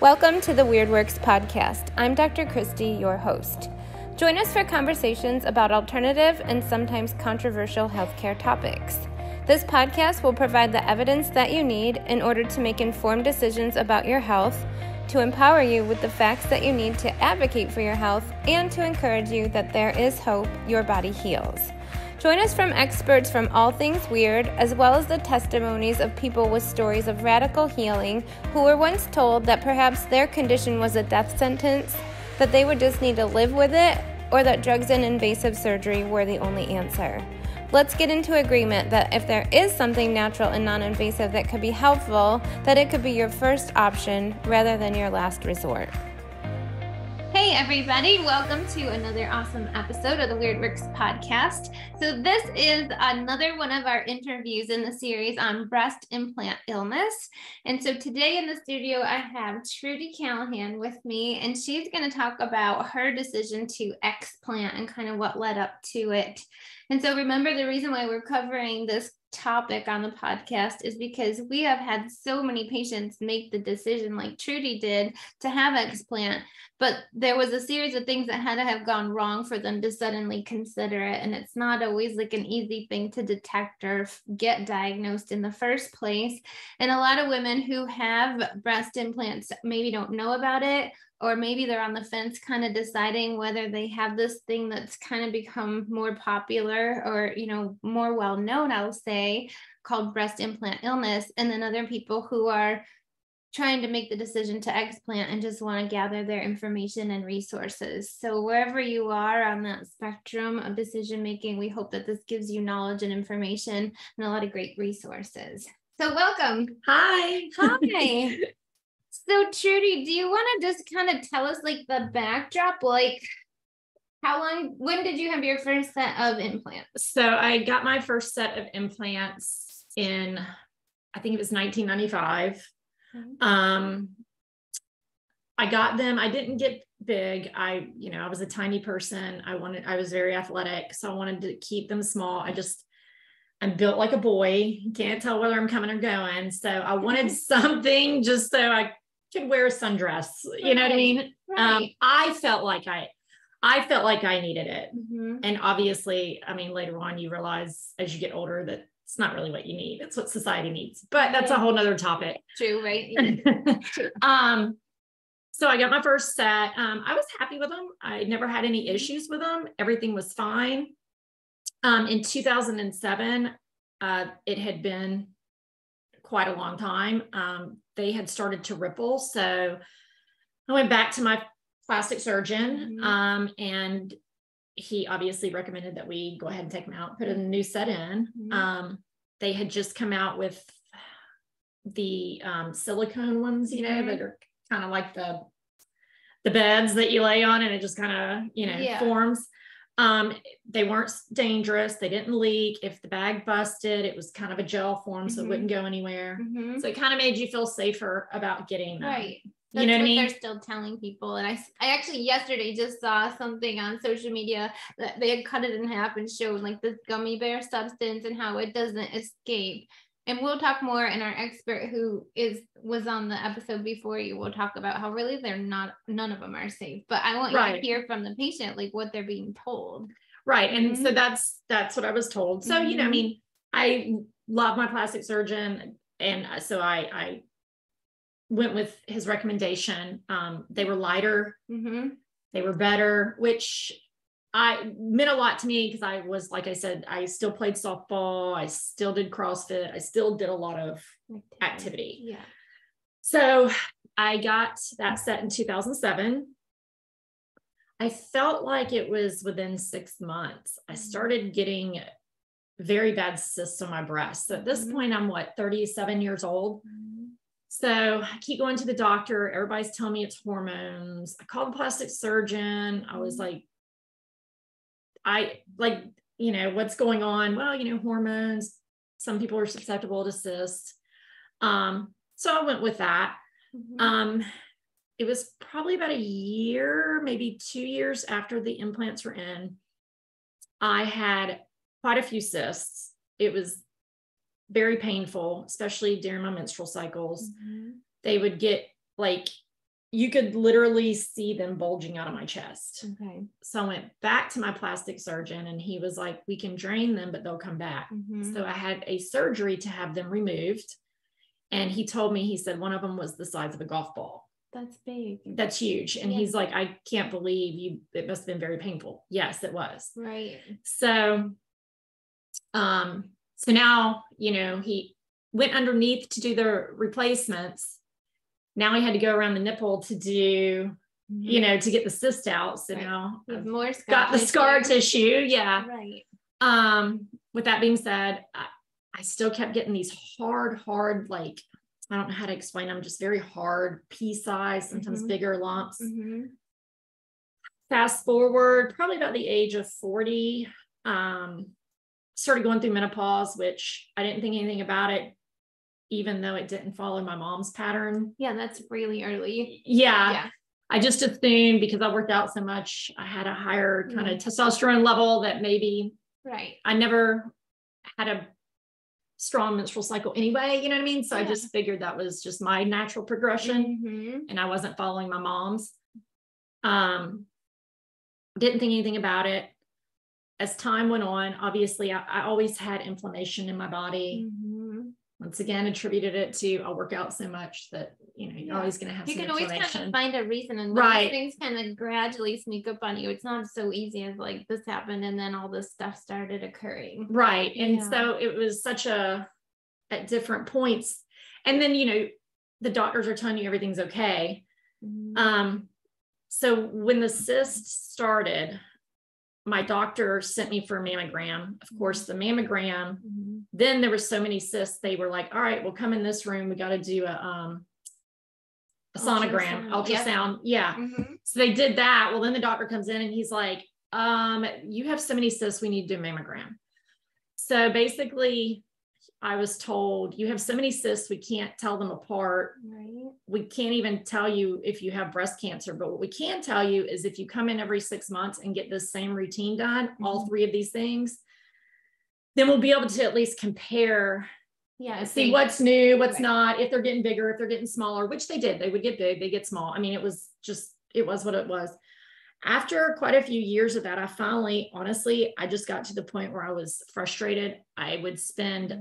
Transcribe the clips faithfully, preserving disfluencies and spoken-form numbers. Welcome to the Weird Works Podcast. I'm Doctor Kristy, your host. Join us for conversations about alternative and sometimes controversial healthcare topics. This podcast will provide the evidence that you need in order to make informed decisions about your health, to empower you with the facts that you need to advocate for your health, and to encourage you that there is hope, your body heals. Join us from experts from All Things Weird, as well as the testimonies of people with stories of radical healing who were once told that perhaps their condition was a death sentence, that they would just need to live with it, or that drugs and invasive surgery were the only answer. Let's get into agreement that if there is something natural and non-invasive that could be helpful, that it could be your first option rather than your last resort. Hey everybody, welcome to another awesome episode of the Weird Works Podcast. So this is another one of our interviews in the series on breast implant illness. And so today in the studio, I have Trudy Callahan with me, and she's going to talk about her decision to explant and kind of what led up to it. And so remember, the reason why we're covering this topic on the podcast is because we have had so many patients make the decision, like Trudy did, to have explant, but there was a series of things that had to have gone wrong for them to suddenly consider it. And it's not always like an easy thing to detect or get diagnosed in the first place. And a lot of women who have breast implants maybe don't know about it, or maybe they're on the fence kind of deciding whether they have this thing that's kind of become more popular or, you know, more well known, I'll say, called breast implant illness. And then other people who are trying to make the decision to explant and just want to gather their information and resources. So wherever you are on that spectrum of decision making, we hope that this gives you knowledge and information and a lot of great resources. So welcome. Hi. Hi. So Trudy, do you want to just kind of tell us like the backdrop, like how long, when did you have your first set of implants? So I got my first set of implants in, I think it was nineteen ninety-five. Mm-hmm. Um, I got them. I didn't get big. I, you know, I was a tiny person. I wanted, I was very athletic, so I wanted to keep them small. I just, I'm built like a boy. Can't tell whether I'm coming or going. So I wanted something just so I could wear a sundress. You know what I mean? Right. Um, I felt like I, I felt like I needed it. Mm-hmm. And obviously, I mean, later on you realize as you get older that it's not really what you need. It's what society needs, but that's a whole nother topic. True, right? Yeah. True. um, so I got my first set. Um, I was happy with them. I never had any issues with them. Everything was fine. Um, in two thousand seven, uh, it had been quite a long time. Um, they had started to ripple. So I went back to my plastic surgeon, mm-hmm. um, and he obviously recommended that we go ahead and take them out, put a new set in. Mm-hmm. Um, they had just come out with the, um, silicone ones, you know, mm-hmm. that are kind of like the, the beds that you lay on and it just kind of, you know, yeah. forms. Um, they weren't dangerous. They didn't leak. If the bag busted, it was kind of a gel form, mm-hmm. so it wouldn't go anywhere. Mm-hmm. So it kind of made you feel safer about getting them. Right. That's, you know what I mean? They're still telling people. And I, I actually yesterday just saw something on social media that they had cut it in half and showed like this gummy bear substance and how it doesn't escape. And we'll talk more, and our expert who is was on the episode before you will talk about how really they're not, none of them are safe, but I want right. you to hear from the patient, like what they're being told. Right. And mm-hmm. so that's, that's what I was told. So, mm-hmm. you know, I mean, I love my plastic surgeon. And so I, I went with his recommendation. Um, they were lighter. Mm-hmm. They were better, which I meant a lot to me because I was, like I said, I still played softball. I still did CrossFit. I still did a lot of activity. activity. Yeah. So I got that set in two thousand seven. I felt like it was within six months. I started getting very bad cysts on my breast. So at this mm-hmm. point, I'm what, thirty-seven years old. Mm-hmm. So I keep going to the doctor. Everybody's telling me it's hormones. I called the plastic surgeon. I was like, I like, you know, what's going on? Well, you know, hormones, some people are susceptible to cysts. Um, so I went with that. Mm-hmm. Um, it was probably about a year, maybe two years after the implants were in, I had quite a few cysts. It was very painful, especially during my menstrual cycles. Mm-hmm. They would get like you could literally see them bulging out of my chest. Okay. So I went back to my plastic surgeon and he was like, we can drain them, but they'll come back. Mm-hmm. So I had a surgery to have them removed. And he told me, he said, one of them was the size of a golf ball. That's big. That's huge. And yeah. he's like, I can't believe you, it must've been very painful. Yes, it was. Right. So, um, so now, you know, he went underneath to do the replacements. Now I had to go around the nipple to do, mm-hmm. you know, to get the cyst out. So right. now I've more scar got the tissue. scar tissue. Yeah. Right. Um, with that being said, I, I still kept getting these hard, hard, like, I don't know how to explain them, just very hard pea size, sometimes mm-hmm. bigger lumps. Mm-hmm. Fast forward, probably about the age of forty, um, started going through menopause, which I didn't think anything about it, even though it didn't follow my mom's pattern. Yeah. That's really early. Yeah. yeah. I just assumed because I worked out so much, I had a higher kind mm-hmm. of testosterone level that maybe right. I never had a strong menstrual cycle anyway. You know what I mean? So yeah. I just figured that was just my natural progression mm-hmm. and I wasn't following my mom's. Um, didn't think anything about it. As time went on, obviously I, I always had inflammation in my body. Mm-hmm. Once again, attributed it to, I'll work out so much that, you know, you're yeah. always going to have you some can always kind of find a reason. And right. things kind of gradually sneak up on you. It's not so easy as like this happened and then all this stuff started occurring. Right. And yeah. so it was such a, at different points. And then, you know, the doctors are telling you everything's okay. Mm-hmm. Um, so when the cyst started, my doctor sent me for a mammogram. Of course, the mammogram, mm-hmm. then there were so many cysts. They were like, all right, we'll come in this room. We got to do a, um, a sonogram, ultrasound. Yep. Yeah. Mm-hmm. So they did that. Well, then the doctor comes in and he's like, um, you have so many cysts. We need to do a mammogram. So basically I was told you have so many cysts. We can't tell them apart. Right. We can't even tell you if you have breast cancer, but what we can tell you is if you come in every six months and get this same routine done, mm-hmm. all three of these things, then we'll be able to at least compare, yeah, see same. what's new, what's right. not, if they're getting bigger, if they're getting smaller, which they did, they would get big, they get small. I mean, it was just, it was what it was. After quite a few years of that, I finally, honestly, I just got to the point where I was frustrated. I would spend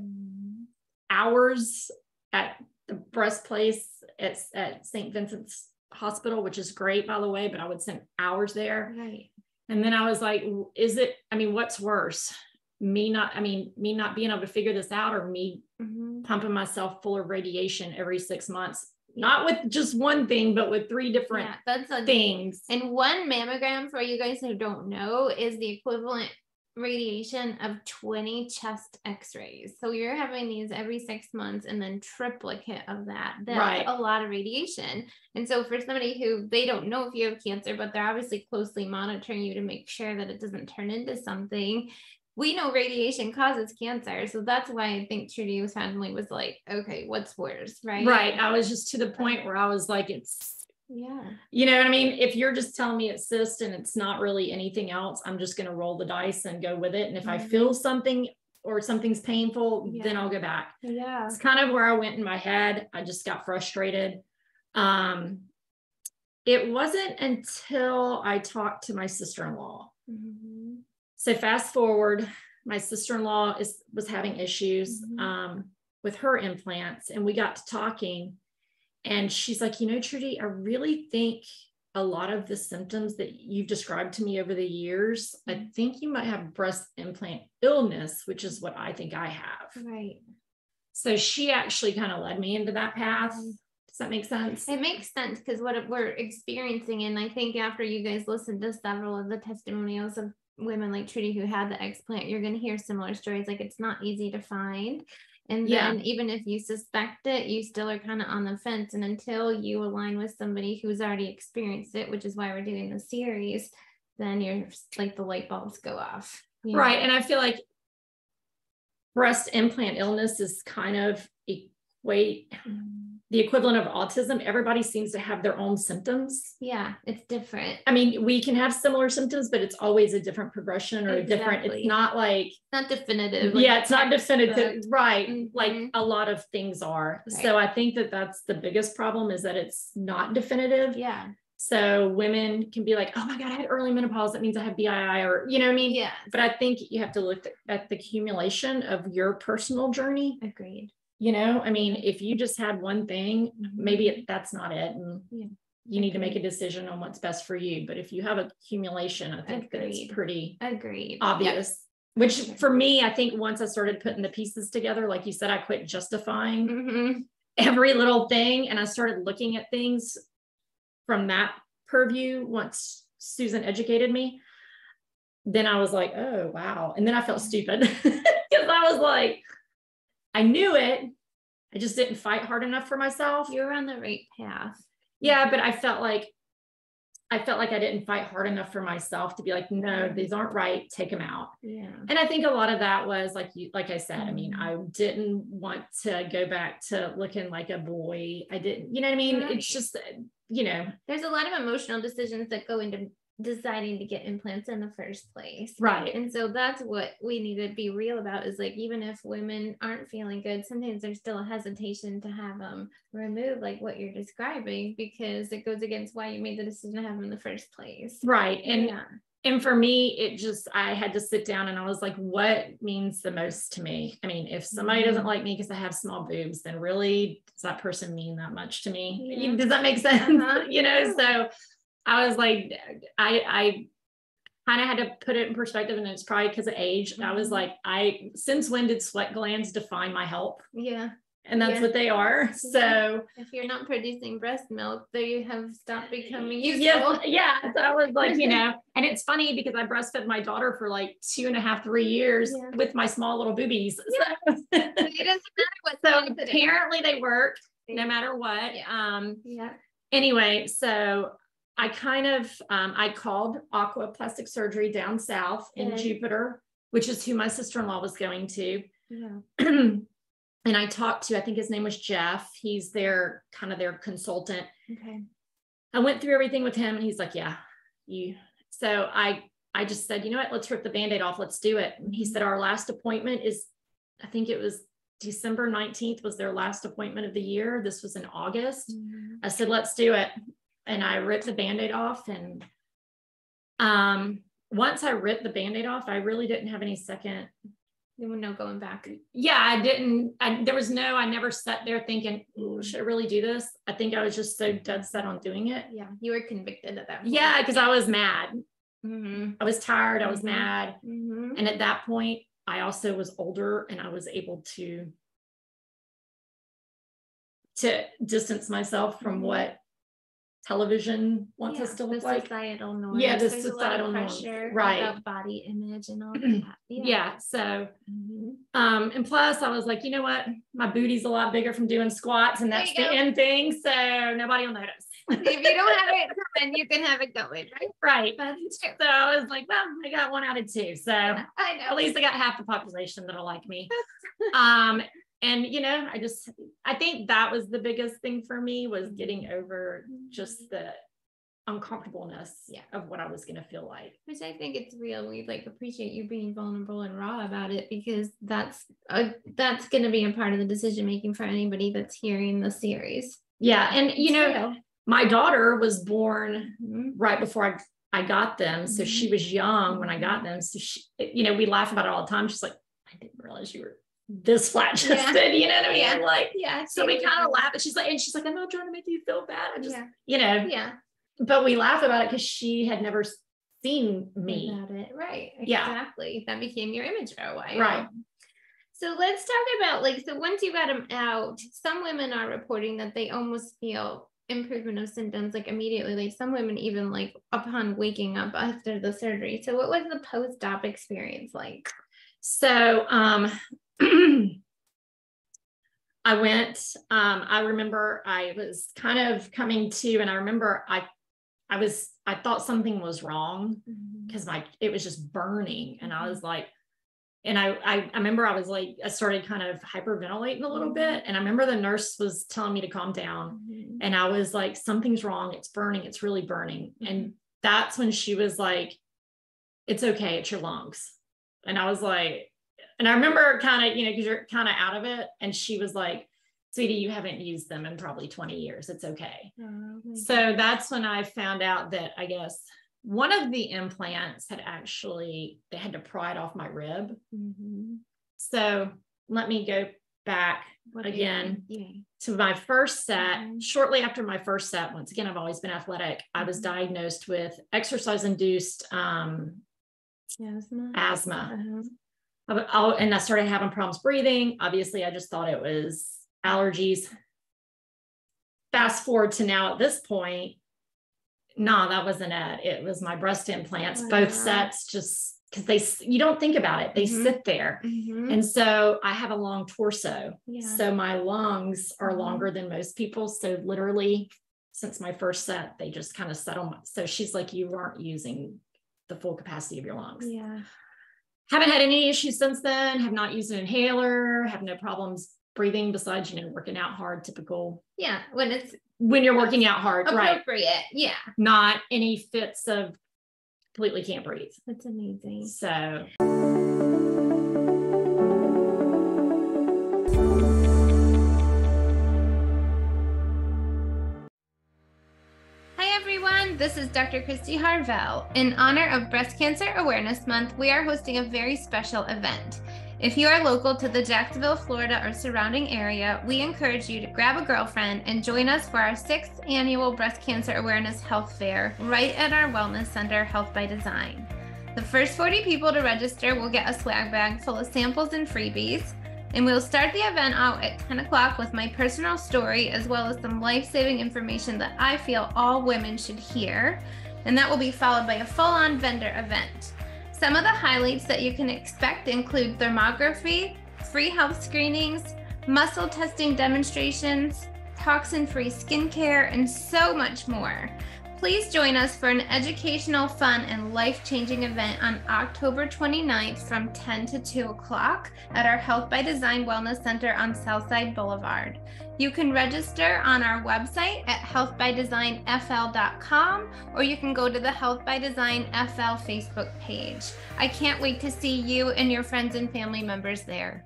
hours at the breast place at, at Saint Vincent's Hospital, which is great, by the way, but I would spend hours there. Right. And then I was like, is it, I mean, what's worse? Me not, I mean, me not being able to figure this out or me mm-hmm. pumping myself full of radiation every six months? Not with just one thing, but with three different yeah, that's a, things. And one mammogram, for you guys who don't know, is the equivalent radiation of twenty chest x-rays. So you're having these every six months and then triplicate of that. That's right. a lot of radiation. And so for somebody who, they don't know if you have cancer, but they're obviously closely monitoring you to make sure that it doesn't turn into something. We know radiation causes cancer. So that's why I think Trudy was finally was like, okay, what's worse, right? Right. I was just to the point where I was like, it's, yeah, you know what I mean? If you're just telling me it's cyst and it's not really anything else, I'm just going to roll the dice and go with it. And if mm-hmm. I feel something or something's painful, yeah. then I'll go back. Yeah. It's kind of where I went in my head. I just got frustrated. Um, it wasn't until I talked to my sister-in-law. Mm-hmm. So fast forward, my sister-in-law is, was having issues mm-hmm. um, with her implants, and we got to talking and she's like, you know, Trudy, I really think a lot of the symptoms that you've described to me over the years, mm-hmm. I think you might have breast implant illness, which is what I think I have. Right. So she actually kind of led me into that path. Mm-hmm. Does that make sense? It makes sense because what we're experiencing, and I think after you guys listened to several of the testimonials of women like Trudy who had the explant, you're going to hear similar stories. Like it's not easy to find. And then yeah. even if you suspect it, you still are kind of on the fence. And until you align with somebody who's already experienced it, which is why we're doing the series, then you're like the light bulbs go off. You know? Right. And I feel like breast implant illness is kind of equate. Mm-hmm. the equivalent of autism, everybody seems to have their own symptoms. Yeah, it's different. I mean, we can have similar symptoms, but it's always a different progression or exactly. a different, it's not like, not definitive. Like yeah, it's not definitive. Book. Right. Mm-hmm. Like a lot of things are. Right. So I think that that's the biggest problem is that it's not definitive. Yeah. So women can be like, oh my God, I had early menopause. That means I have B I I or, you know what I mean? Yeah. But I think you have to look at the accumulation of your personal journey. Agreed. You know, I mean, if you just had one thing, maybe it, that's not it. And yeah. you need Agreed. To make a decision on what's best for you. But if you have accumulation, I think Agreed. That's pretty Agreed. Obvious, yep. which for me, I think once I started putting the pieces together, like you said, I quit justifying mm-hmm. every little thing. And I started looking at things from that purview. Once Susan educated me, then I was like, oh, wow. And then I felt stupid because I was like, I knew it. I just didn't fight hard enough for myself. You're on the right path. Yeah. But I felt like, I felt like I didn't fight hard enough for myself to be like, no, these aren't right. Take them out. Yeah. And I think a lot of that was like, you, like I said, I mean, I didn't want to go back to looking like a boy. I didn't, you know what I mean? Right. It's just, you know, there's a lot of emotional decisions that go into deciding to get implants in the first place. Right. And so that's what we need to be real about is like, even if women aren't feeling good, sometimes there's still a hesitation to have them removed, like what you're describing, because it goes against why you made the decision to have them in the first place. Right. And, yeah. and for me, it just, I had to sit down and I was like, what means the most to me? I mean, if somebody mm-hmm. doesn't like me because I have small boobs, then really does that person mean that much to me? Yeah. Does that make sense? Uh-huh. You know, so I was like, I, I kind of had to put it in perspective, and it's probably because of age. Mm-hmm. I was like, I, since when did sweat glands define my health? Yeah. And that's yeah. what they are. So if you're not producing breast milk, then you have stopped becoming useful. Yeah. yeah. So I was like, you know, and it's funny because I breastfed my daughter for like two and a half, three years yeah. with my small little boobies. Yeah. So it doesn't matter what. So apparently they work no matter what. Yeah. Um, yeah. Anyway, so I kind of, um, I called Aqua Plastic Surgery down south in yeah. Jupiter, which is who my sister-in-law was going to. Yeah. And I talked to, I think his name was Jeff. He's their, kind of their consultant. Okay. I went through everything with him and he's like, yeah, you. So I, I just said, you know what, let's rip the Band-Aid off. Let's do it. And he said, our last appointment is, I think it was December nineteenth was their last appointment of the year. This was in August. Mm-hmm. I said, let's do it. And I ripped the Band-Aid off. And um, once I ripped the Band-Aid off, I really didn't have any second. There was no going back. Yeah, I didn't. I, there was no, I never sat there thinking, should I really do this? I think I was just so dead set on doing it. Yeah, you were convicted at that point. Yeah, because I was mad. Mm-hmm. I was tired. I was mm-hmm. mad. Mm-hmm. And at that point, I also was older and I was able to, to distance myself from mm-hmm. what television wants yeah, us to look like. Societal norms. Yeah, the There's societal norms. Right. About body image and all that. Yeah. yeah so, mm-hmm. um, and plus I was like, you know what? My booty's a lot bigger from doing squats and that's the go. End thing. So nobody will notice. If you don't have it coming, you can have it going, right? Right. That's true. So I was like, well, I got one out of two. So yeah, I know. At least I got half the population that'll like me. um, And, you know, I just, I think that was the biggest thing for me was getting over just the uncomfortableness yeah. of what I was going to feel like. Which I think it's real. We like appreciate you being vulnerable and raw about it, because that's, a, that's going to be a part of the decision-making for anybody that's hearing the series. Yeah. And, you know, yeah. my daughter was born mm-hmm. right before I, I got them. So mm-hmm. she was young when I got them. So she, you know, we laugh about it all the time. She's like, I didn't realize you were this flat chested, yeah. you know what I mean? Yeah. Like, yeah. So we kind of laugh. She's like, and she's like, I'm not trying to make you feel bad. I just, yeah. you know, yeah. But we laugh about it because she had never seen me. About it. Right. Yeah. Exactly. That became your image for a while. Right. So let's talk about like, so once you got them out, some women are reporting that they almost feel improvement of symptoms like immediately, like some women even like upon waking up after the surgery. So what was the post-op experience like? So, um, I went, um, I remember I was kind of coming to, and I remember I, I was, I thought something was wrong because mm-hmm. my, it was just burning. And I was like, And I, I, I remember I was like, I started kind of hyperventilating a little bit. And I remember the nurse was telling me to calm down. Mm-hmm. And I was like, something's wrong. It's burning. It's really burning. Mm-hmm. And that's when she was like, it's okay. It's your lungs. And I was like, and I remember kind of, you know, cause you're kind of out of it. And she was like, sweetie, you haven't used them in probably twenty years. It's okay. Oh, okay. So that's when I found out that, I guess, one of the implants had actually, they had to pry it off my rib. Mm-hmm. So let me go back what again yeah. to my first set. Mm-hmm. Shortly after my first set, once again, I've always been athletic. Mm-hmm. I was diagnosed with exercise-induced um, asthma. asthma. Uh-huh. I, I, and I started having problems breathing. Obviously, I just thought it was allergies. Fast forward to now at this point, no, nah, that wasn't it. It was my breast implants, wow. both sets, just because they, you don't think about it. They mm-hmm. sit there. Mm-hmm. And so I have a long torso. Yeah. So my lungs are mm-hmm. longer than most people. So literally since my first set, they just kind of settle. So she's like, you aren't using the full capacity of your lungs. Yeah. Haven't had any issues since then. Have not used an inhaler, have no problems breathing besides, you know, working out hard, typical. Yeah. When it's, when you're working out hard, appropriate. Right? Yeah. Not any fits of completely can't breathe. That's amazing. So. Hi everyone, this is Doctor Kristy Harvell. In honor of Breast Cancer Awareness Month, we are hosting a very special event. If you are local to the Jacksonville, Florida or surrounding area, we encourage you to grab a girlfriend and join us for our sixth annual Breast Cancer Awareness Health Fair right at our Wellness Center, Health by Design. The first forty people to register will get a swag bag full of samples and freebies, and we'll start the event out at ten o'clock with my personal story as well as some life-saving information that I feel all women should hear, and that will be followed by a full-on vendor event. Some of the highlights that you can expect include thermography, free health screenings, muscle testing demonstrations, toxin-free skincare, and so much more. Please join us for an educational, fun, and life-changing event on October twenty-ninth from ten to two o'clock at our Health by Design Wellness Center on Southside Boulevard. You can register on our website at health by design f l dot com, or you can go to the Health by Design F L Facebook page. I can't wait to see you and your friends and family members there.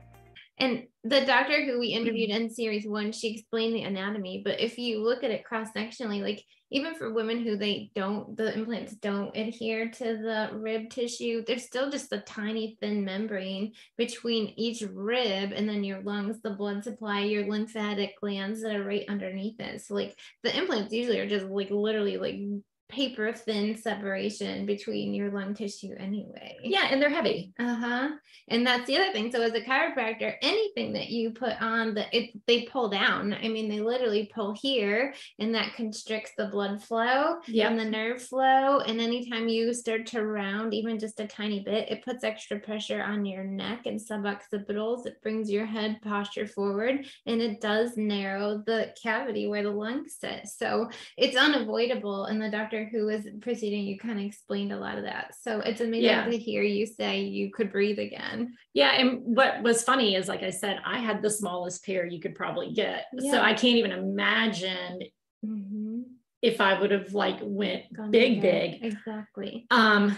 And the doctor who we interviewed in series one, she explained the anatomy, but if you look at it cross-sectionally, like even for women who they don't, the implants don't adhere to the rib tissue, there's still just a tiny thin membrane between each rib and then your lungs, the blood supply, your lymphatic glands that are right underneath it. So like the implants usually are just like literally like paper thin separation between your lung tissue anyway. Yeah. And they're heavy. Uh-huh. And that's the other thing. So as a chiropractor, anything that you put on the, it, they pull down. I mean, they literally pull here and that constricts the blood flow yep. and the nerve flow. And anytime you start to round, even just a tiny bit, it puts extra pressure on your neck and suboccipitals. It brings your head posture forward and it does narrow the cavity where the lung sits. So it's unavoidable. And the doctor who was proceeding, you kind of explained a lot of that. So it's amazing yeah. to hear you say you could breathe again. Yeah. And what was funny is, like I said, I had the smallest pair you could probably get. Yeah. So I can't even imagine mm-hmm. if I would have like went Gone big, again. big. Exactly. Um,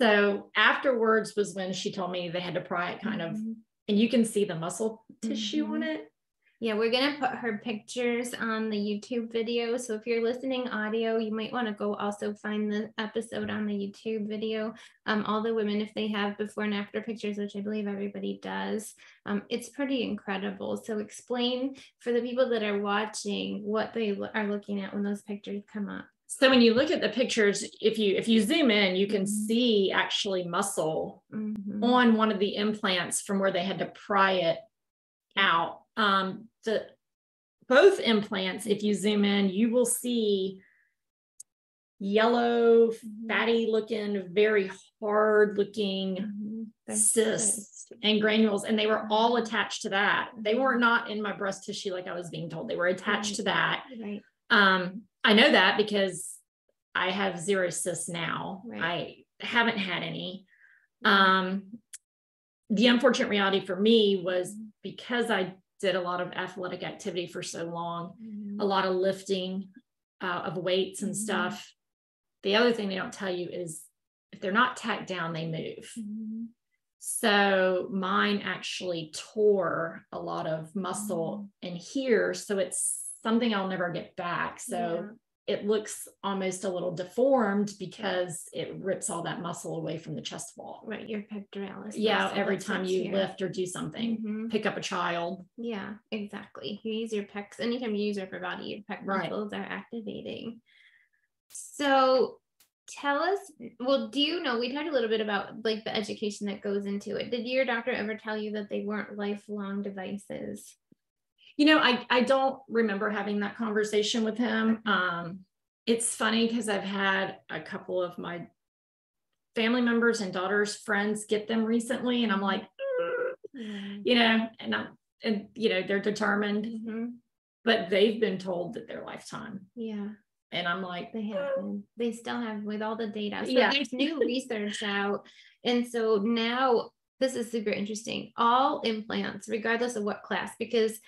so afterwards was when she told me they had to pry it kind mm-hmm. of, and you can see the muscle tissue mm-hmm. on it. Yeah, we're going to put her pictures on the YouTube video. So if you're listening audio, you might want to go also find the episode on the YouTube video. Um, all the women, if they have before and after pictures, which I believe everybody does, um, it's pretty incredible. So explain for the people that are watching what they are looking at when those pictures come up. So when you look at the pictures, if you if you zoom in, you can mm-hmm. see actually muscle mm-hmm. on one of the implants from where they had to pry it out. Um, the both implants, if you zoom in, you will see yellow, fatty looking, very hard looking mm-hmm. cysts right. and granules. And they were all attached to that. They were not in my breast tissue, like I was being told. They were attached right. to that. Right. Um, I know that because I have zero cysts now. Right. I haven't had any. Um, the unfortunate reality for me was, because I did a lot of athletic activity for so long, mm-hmm. a lot of lifting uh, of weights and mm-hmm. stuff. The other thing they don't tell you is if they're not tacked down, they move. Mm-hmm. So mine actually tore a lot of muscle mm-hmm. in here. So it's something I'll never get back. So yeah. it looks almost a little deformed because it rips all that muscle away from the chest wall. Right. Your pectoralis. Yeah. Muscle, every time you here. lift or do something, mm-hmm. pick up a child. Yeah, exactly. You use your pecs. Anytime you use your upper body, your pec right. muscles are activating. So tell us, well, do you know, we talked a little bit about like the education that goes into it. Did your doctor ever tell you that they weren't lifelong devices? You know, I, I don't remember having that conversation with him. Um, it's funny because I've had a couple of my family members and daughter's friends get them recently. And I'm like, mm. you know, and I'm, and you know, they're determined, mm-hmm. but they've been told that their lifetime. Yeah. And I'm like, they haven't. They still have, with all the data. So yeah. there's new research out. And so now this is super interesting. All implants, regardless of what class, because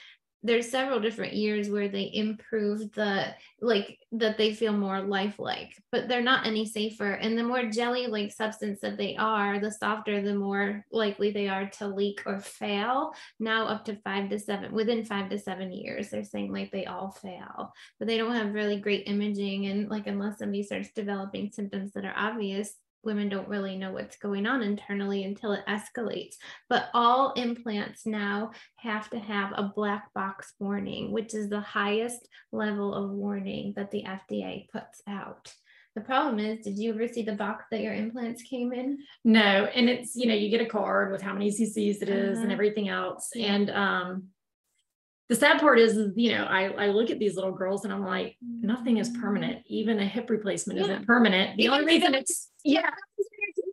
there's several different years where they improve the, like that they feel more lifelike, but they're not any safer. And the more jelly-like substance that they are, the softer, the more likely they are to leak or fail. Now up to five to seven, within five to seven years, they're saying like they all fail, but they don't have really great imaging. And like, unless somebody starts developing symptoms that are obvious, women don't really know what's going on internally until it escalates. But all implants now have to have a black box warning, which is the highest level of warning that the F D A puts out. The problem is, did you ever see the box that your implants came in? No. And it's, you know, you get a card with how many C C's it is uh-huh. and everything else. Yeah. And, um, the sad part is, you know, I, I look at these little girls and I'm like, nothing is permanent. Even a hip replacement yeah. isn't permanent. The only reason it's, yeah,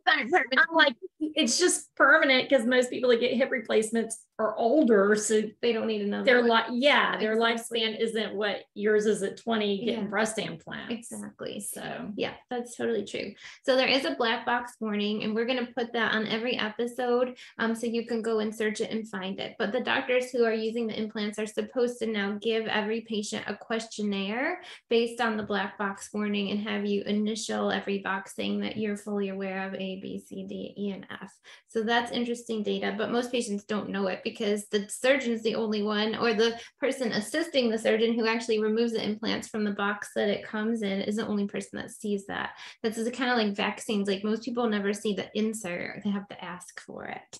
I'm like, it's just permanent because most people that get hip replacements are older. So they don't need another. They're like, yeah, their exactly. lifespan isn't what yours is at twenty getting yeah. breast implants. Exactly. So yeah, that's totally true. So there is a black box warning, and we're going to put that on every episode. Um, so you can go and search it and find it. But the doctors who are using the implants are supposed to now give every patient a questionnaire based on the black box warning and have you initial every box saying that you're fully aware of A, B, C, D, E, and F. So that's interesting data, but most patients don't know it because the surgeon is the only one, or the person assisting the surgeon who actually removes the implants from the box that it comes in is the only person that sees that. This is kind of like vaccines. Like most people never see the insert. They have to ask for it.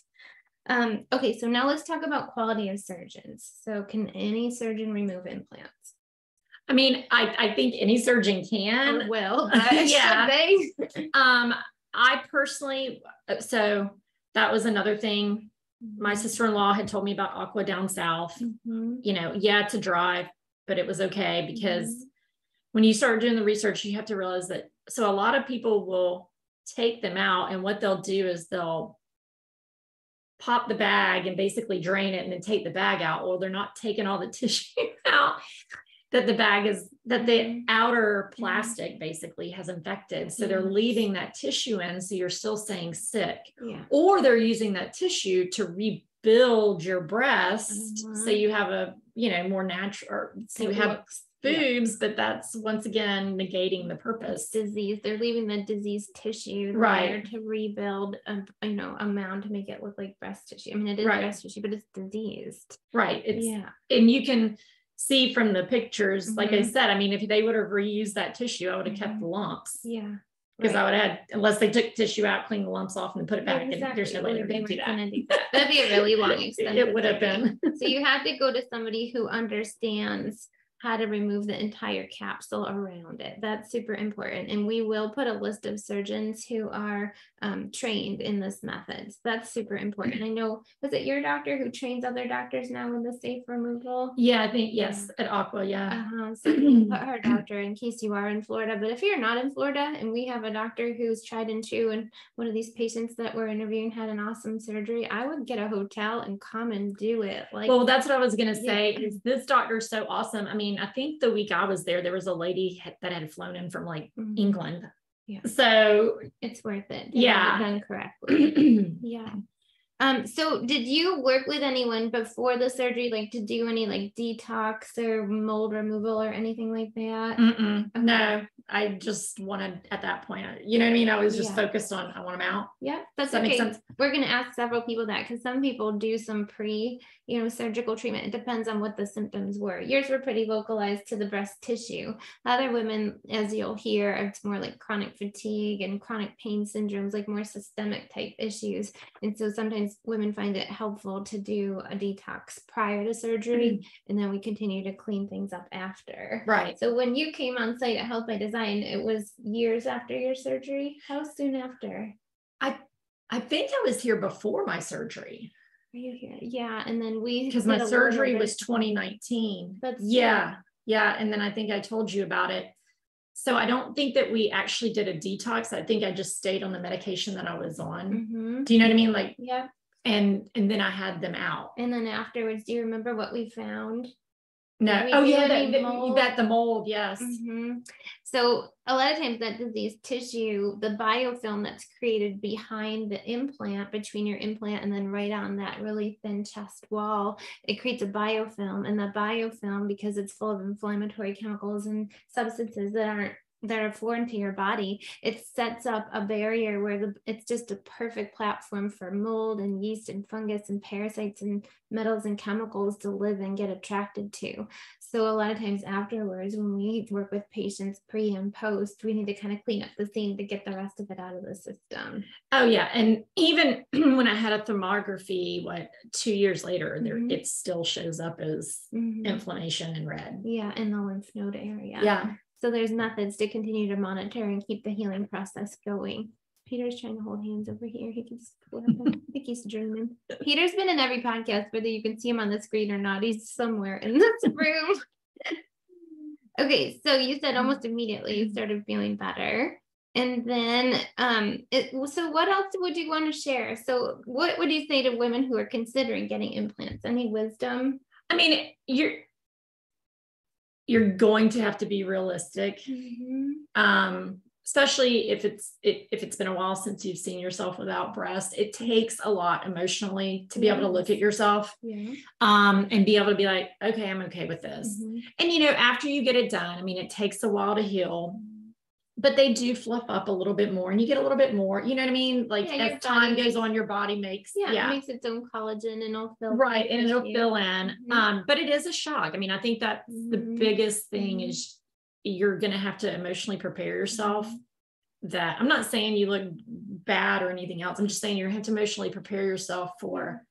Um, okay, so now let's talk about quality of surgeons. So can any surgeon remove implants? I mean, I, I think any surgeon can. Or will. Uh, yeah. Should they? um, I personally, so that was another thing. My sister-in-law had told me about Aqua down south, mm-hmm. you know, yeah, to drive, but it was okay because mm-hmm. when you start doing the research, you have to realize that. So a lot of people will take them out, and what they'll do is they'll pop the bag and basically drain it and then take the bag out. Well, they're not taking all the tissue out that the bag is, that the outer plastic basically has infected. So they're leaving that tissue in. So you're still staying sick, yeah. or they're using that tissue to rebuild your breast. Uh-huh. So you have a, you know, more natural, or so you have boobs, yeah. but that's once again negating the purpose. Disease. They're leaving the diseased tissue right. there to rebuild a, you know, a mound to make it look like breast tissue. I mean, it is right. breast tissue, but it's diseased. Right. It's, yeah. And you can see from the pictures, mm-hmm. like I said, I mean, if they would have reused that tissue, I would have mm-hmm. kept the lumps. Yeah. Because right. I would have had, unless they took tissue out, clean the lumps off and put it back. Exactly. And there's no way they're going to do that. do that. That'd be a really long extension. It would have been. So you have to go to somebody who understands how to remove the entire capsule around it. That's super important. And we will put a list of surgeons who are um, trained in this method. So that's super important. I know, was it your doctor who trains other doctors now in the safe removal? Yeah, I think, yes, yeah. at Aqua, yeah. Uh-huh. So we put her doctor in case you are in Florida, but if you're not in Florida, and we have a doctor who's tried and true, and one of these patients that we're interviewing had an awesome surgery, I would get a hotel and come and do it. Like, well, that's what I was gonna say, yeah. is this doctor's so awesome. I mean, I think the week I was there, there was a lady that had flown in from like mm-hmm. England, Yeah. So it's worth it. Yeah. Done correctly. Yeah. Um, so did you work with anyone before the surgery, like to do any like detox or mold removal or anything like that? Mm-mm. Okay. No, I just wanted at that point, you know what I mean? I was just yeah. focused on, I want them out. Yeah. That's Does that okay. make sense? We're going to ask several people that, because some people do some pre, you know, surgical treatment. It depends on what the symptoms were. Yours were pretty localized to the breast tissue. Other women, as you'll hear, it's more like chronic fatigue and chronic pain syndromes, like more systemic type issues. And so sometimes women find it helpful to do a detox prior to surgery, mm-hmm. and then we continue to clean things up after. Right. So when you came on site at Health by Design, it was years after your surgery. How soon after? I I think I was here before my surgery. Were you here? Yeah, and then we because my surgery was twenty nineteen. That's yeah, true. yeah, and then I think I told you about it. So I don't think that we actually did a detox. I think I just stayed on the medication that I was on. Mm-hmm. Do you know what I mean? Like yeah. And and then I had them out. And then afterwards, do you remember what we found? No. Did we oh yeah, that the, that the mold. Yes. Mm-hmm. So a lot of times that disease tissue, the biofilm that's created behind the implant, between your implant and then right on that really thin chest wall, it creates a biofilm, and the biofilm, because it's full of inflammatory chemicals and substances that aren't that are foreign to your body, it sets up a barrier where the, it's just a perfect platform for mold and yeast and fungus and parasites and metals and chemicals to live and get attracted to. So a lot of times afterwards, when we work with patients pre and post, we need to kind of clean up the scene to get the rest of it out of the system. Oh yeah. And even when I had a thermography, what, two years later, mm-hmm. there, it still shows up as mm-hmm. inflammation and red. Yeah. In the lymph node area. Yeah. So there's methods to continue to monitor and keep the healing process going. Peter's trying to hold hands over here. He keeps, he keeps dreaming. Peter's been in every podcast, whether you can see him on the screen or not. He's somewhere in this room. Okay, so you said almost immediately you started feeling better. And then, um, it, so what else would you want to share? So what would you say to women who are considering getting implants? Any wisdom? I mean, you're... you're going to have to be realistic, mm-hmm. um, especially if it's it, if it's been a while since you've seen yourself without breast. It takes a lot emotionally to be yes. able to look at yourself yeah. um, and be able to be like, okay, I'm okay with this. Mm-hmm. And, you know, after you get it done, I mean, it takes a while to heal, but they do fluff up a little bit more and you get a little bit more, you know what I mean? Like yeah, as time goes on, your body makes, yeah, yeah. It makes its own collagen and it'll fill right. And it'll you. fill in. Mm-hmm. Um, but it is a shock. I mean, I think that's mm-hmm. the biggest thing mm-hmm. is you're going to have to emotionally prepare yourself mm-hmm. that I'm not saying you look bad or anything else. I'm just saying you have to emotionally prepare yourself for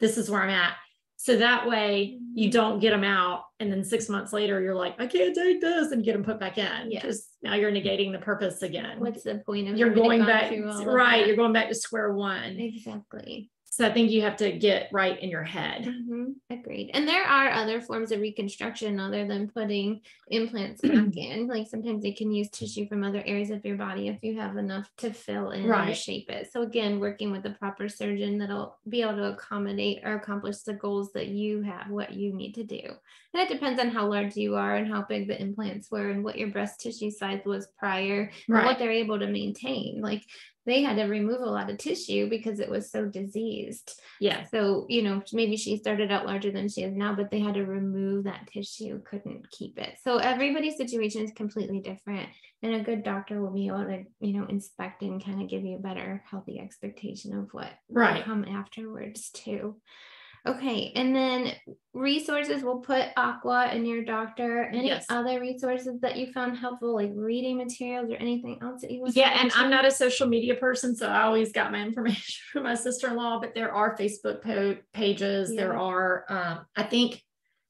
this is where I'm at. So that way you don't get them out. And then six months later, you're like, I can't take this and get them put back in. Yes. Because now you're negating the purpose again. What's the point of you're going back? Right. You're going back to square one. Exactly. So I think you have to get right in your head. Mm-hmm. Agreed. And there are other forms of reconstruction other than putting implants back in. Like sometimes they can use tissue from other areas of your body if you have enough to fill in right. or shape it. So again, working with a proper surgeon that'll be able to accommodate or accomplish the goals that you have, what you need to do. And it depends on how large you are and how big the implants were and what your breast tissue size was prior right. and what they're able to maintain. Like they had to remove a lot of tissue because it was so diseased. Yeah. So, you know, maybe she started out larger than she is now, but they had to remove that tissue, couldn't keep it. So everybody's situation is completely different. And a good doctor will be able to, you know, inspect and kind of give you a better, healthy expectation of what right. will come afterwards too. Okay. And then resources, we'll put Aqua and your doctor. Any yes. other resources that you found helpful, like reading materials or anything else that you want yeah, to Yeah. And I'm not a social media person, so I always got my information from my sister-in-law, but there are Facebook po- pages. Yeah. There are, um, I think, I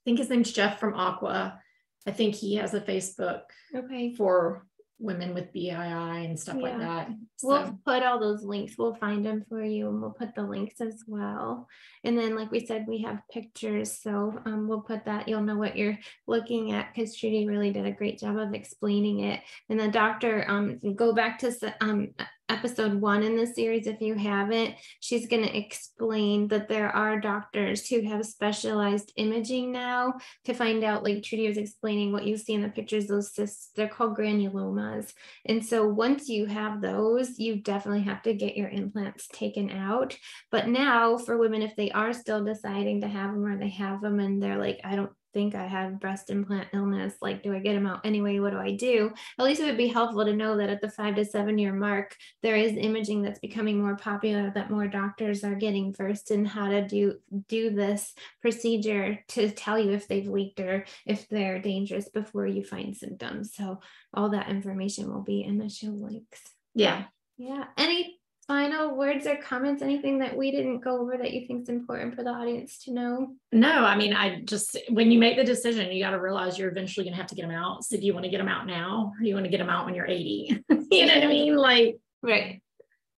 think his name's Jeff from Aqua. I think he has a Facebook okay. for women with B I I and stuff yeah. like that. So. We'll put all those links. We'll find them for you and we'll put the links as well. And then, like we said, we have pictures. So um, we'll put that, you'll know what you're looking at because Trudy really did a great job of explaining it. And the doctor, um, go back to um, episode one in this series, if you haven't, she's going to explain that there are doctors who have specialized imaging now to find out, like Trudy was explaining, what you see in the pictures, those cysts, they're called granulomas. And so once you have those, you definitely have to get your implants taken out. But now for women, if they are still deciding to have them, or they have them and they're like, I don't think I have breast implant illness, like, do I get them out anyway? What do I do? At least it would be helpful to know that at the five to seven year mark, there is imaging that's becoming more popular, that more doctors are getting versed in how to do, do this procedure to tell you if they've leaked or if they're dangerous before you find symptoms. So all that information will be in the show links. Yeah. Yeah. Any final words or comments, anything that we didn't go over that you think is important for the audience to know? No, I mean, I just, when you make the decision, you got to realize you're eventually going to have to get them out. So do you want to get them out now, or do you want to get them out when you're eighty? You know what I mean? Like, right.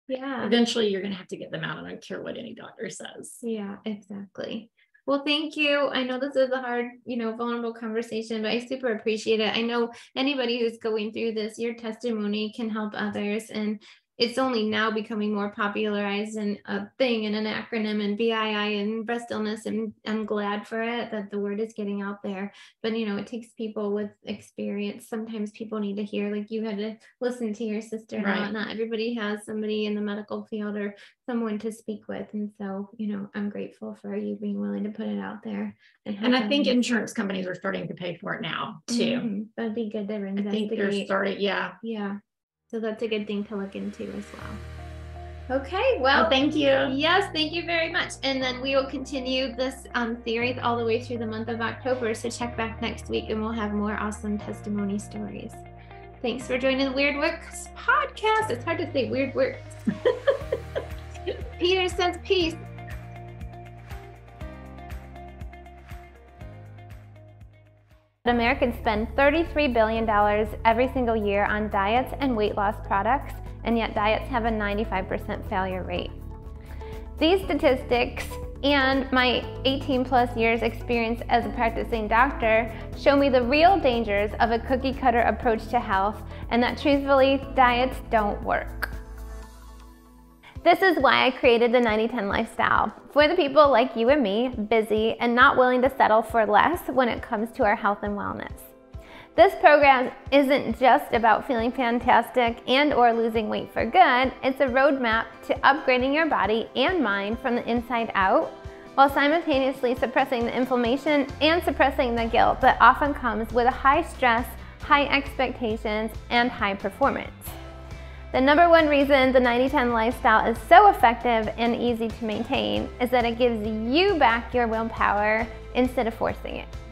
Yeah. Eventually you're going to have to get them out, and I don't care what any doctor says. Yeah, exactly. Well, thank you. I know this is a hard, you know, vulnerable conversation, but I super appreciate it. I know anybody who's going through this, your testimony can help others, and it's only now becoming more popularized and a thing and an acronym and B I I and breast illness. And I'm glad for it that the word is getting out there, but you know, it takes people with experience. Sometimes people need to hear, like you had to listen to your sister and right. Not everybody has somebody in the medical field or someone to speak with. And so, you know, I'm grateful for you being willing to put it out there. And, and I think insurance companies are starting to pay for it now too. Mm-hmm. That'd be good. They're I think they're starting. Yeah. Yeah. So that's a good thing to look into as well. Okay, well, oh, thank you. Yes, thank you very much. And then we will continue this um, series all the way through the month of October. So check back next week and we'll have more awesome testimony stories. Thanks for joining the Weird Works podcast. It's hard to say Weird Works. Peter says peace. Americans spend thirty-three billion dollars every single year on diets and weight loss products, and yet diets have a ninety-five percent failure rate. These statistics and my eighteen plus years experience as a practicing doctor show me the real dangers of a cookie cutter approach to health, and that truthfully, diets don't work. This is why I created the ninety ten Lifestyle, for the people like you and me, busy and not willing to settle for less when it comes to our health and wellness. This program isn't just about feeling fantastic and or losing weight for good, it's a roadmap to upgrading your body and mind from the inside out, while simultaneously suppressing the inflammation and suppressing the guilt that often comes with a high stress, high expectations, and high performance. The number one reason the ninety ten Lifestyle is so effective and easy to maintain is that it gives you back your willpower instead of forcing it.